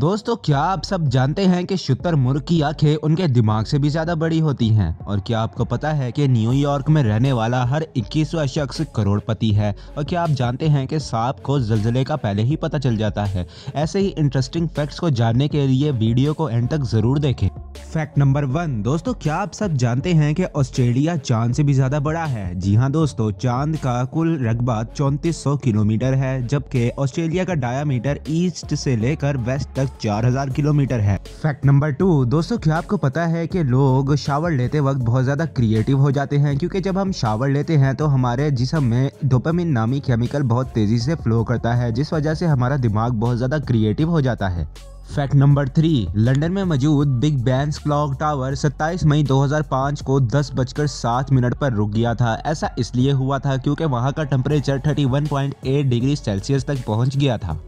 दोस्तों, क्या आप सब जानते हैं कि शुतुरमुर्ग की आंखें उनके दिमाग से भी ज्यादा बड़ी होती हैं? और क्या आपको पता है कि न्यूयॉर्क में रहने वाला हर 21वां शख्स करोड़पति है? और क्या आप जानते हैं कि सांप को जलजले का पहले ही पता चल जाता है? ऐसे ही इंटरेस्टिंग फैक्ट्स को जानने के लिए वीडियो को एंड तक जरूर देखें। फैक्ट नंबर 1, दोस्तों क्या आप सब जानते हैं कि ऑस्ट्रेलिया चांद से भी ज्यादा बड़ा है? जी हाँ दोस्तों, चांद का कुल रकबा 3400 किलोमीटर है, जबकि ऑस्ट्रेलिया का डायामीटर ईस्ट से लेकर वेस्ट 4000 किलोमीटर है। फैक्ट नंबर 2, दोस्तों क्या आपको पता है कि लोग शावर लेते वक्त बहुत ज्यादा क्रिएटिव हो जाते हैं? क्योंकि जब हम शावर लेते हैं तो हमारे जिस्म में डोपामिन नामी केमिकल बहुत तेजी से फ्लो करता है, जिस वजह से हमारा दिमाग बहुत ज्यादा क्रिएटिव हो जाता है। फैक्ट नंबर 3, लंदन में मौजूद बिग बैन क्लॉक टावर 27 मई 2005 को 10:07 पर रुक गया था। ऐसा इसलिए हुआ था क्योंकि वहां का टेम्परेचर 31.8 डिग्री सेल्सियस तक पहुंच गया था।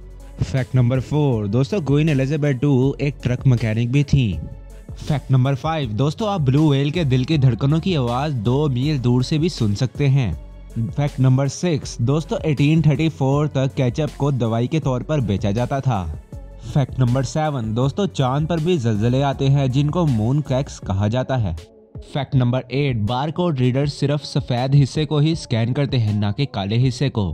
फैक्ट नंबर 4, दोस्तों क्वीन एलिजाबेथ II एक ट्रक मैकेनिक भी थी। फैक्ट नंबर 5, दोस्तों आप ब्लू व्हेल के दिल की धड़कनों की आवाज 2 मील दूर से भी सुन सकते हैं। फैक्ट नंबर 6, दोस्तों 1834 तक केचप को दवाई के तौर पर बेचा जाता था। फैक्ट नंबर 7, दोस्तों चांद पर भी ज़लज़ले आते हैं, जिनको मून क्रैक्स कहा जाता है। फैक्ट नंबर 8, बारकोड रीडर सिर्फ सफ़ेद हिस्से को ही स्कैन करते हैं, ना कि काले हिस्से को।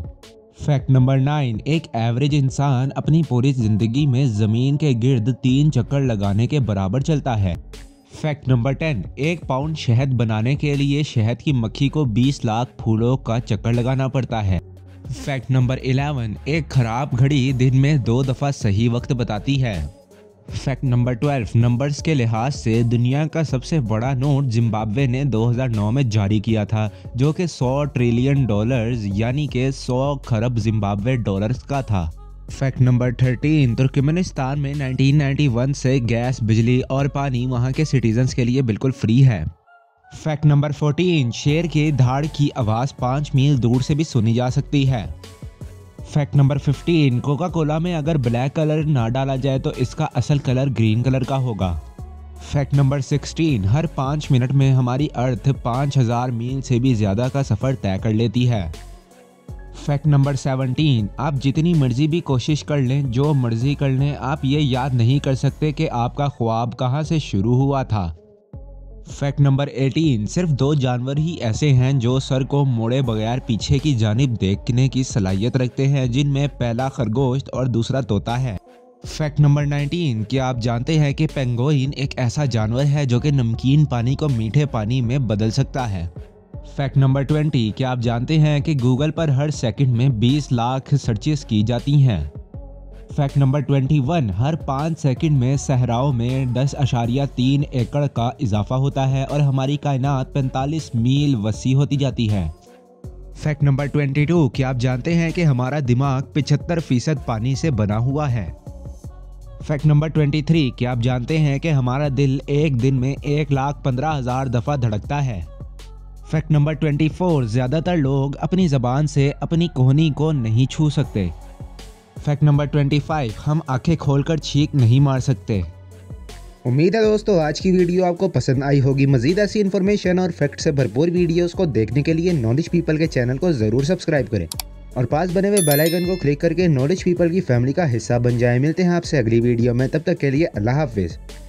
फैक्ट नंबर 9, एक एवरेज इंसान अपनी पूरी जिंदगी में ज़मीन के गिर्द 3 चक्कर लगाने के बराबर चलता है। फैक्ट नंबर 10, 1 पाउंड शहद बनाने के लिए शहद की मक्खी को 20 लाख फूलों का चक्कर लगाना पड़ता है। फैक्ट नंबर 11, एक खराब घड़ी दिन में 2 दफ़ा सही वक्त बताती है। फैक्ट नंबर 12, नंबर्स के लिहाज से दुनिया का सबसे बड़ा नोट जिम्बाब्वे ने 2009 में जारी किया था, जो कि 100 ट्रिलियन डॉलर्स यानी कि 100 खरब जिम्बाब्वे डॉलर्स का था। फैक्ट नंबर 13, तुर्कमेनिस्तान में 1991 से गैस, बिजली और पानी वहां के सिटीजन्स के लिए बिल्कुल फ्री है। फैक्ट नंबर 14, शेर के धाड़ की आवाज़ 5 मील दूर से भी सुनी जा सकती है। फैक्ट नंबर 15, कोका कोला में अगर ब्लैक कलर ना डाला जाए तो इसका असल कलर ग्रीन कलर का होगा। फैक्ट नंबर 16, हर 5 मिनट में हमारी अर्थ 5000 मील से भी ज़्यादा का सफ़र तय कर लेती है। फैक्ट नंबर 17, आप जितनी मर्जी भी कोशिश कर लें, जो मर्जी कर लें, आप ये याद नहीं कर सकते कि आपका ख्वाब कहाँ से शुरू हुआ था। फैक्ट नंबर 18, सिर्फ 2 जानवर ही ऐसे हैं जो सर को मोड़े बगैर पीछे की जानिब देखने की सलाहियत रखते हैं, जिनमें पहला खरगोश और दूसरा तोता है। फैक्ट नंबर 19, क्या आप जानते हैं कि पेंगुइन एक ऐसा जानवर है जो कि नमकीन पानी को मीठे पानी में बदल सकता है। फैक्ट नंबर 20, क्या आप जानते हैं कि गूगल पर हर सेकंड में 20 लाख सर्चेस की जाती हैं। फैक्ट नंबर 21, हर 5 सेकंड में सहराओं में 10.3 एकड़ का इजाफा होता है और हमारी कायनात 45 मील वसी होती जाती है। फैक्ट नंबर 22, क्या आप जानते हैं कि हमारा दिमाग 75% पानी से बना हुआ है। फैक्ट नंबर 23, क्या आप जानते हैं कि हमारा दिल एक दिन में 1,15,000 दफ़ा धड़कता है। फैक्ट नंबर 24, ज़्यादातर लोग अपनी ज़बान से अपनी कोहनी को नहीं छू सकते। फैक्ट नंबर 25, हम आंखें खोलकर छींक नहीं मार सकते। उम्मीद है दोस्तों आज की वीडियो आपको पसंद आई होगी। मज़ीद ऐसी इन्फॉर्मेशन और फैक्ट से भरपूर वीडियोस को देखने के लिए नॉलेज पीपल के चैनल को ज़रूर सब्सक्राइब करें और पास बने हुए बेल आइकन को क्लिक करके नॉलेज पीपल की फैमिली का हिस्सा बन जाए। मिलते हैं आपसे अगली वीडियो में, तब तक के लिए अल्लाह हाफिज़।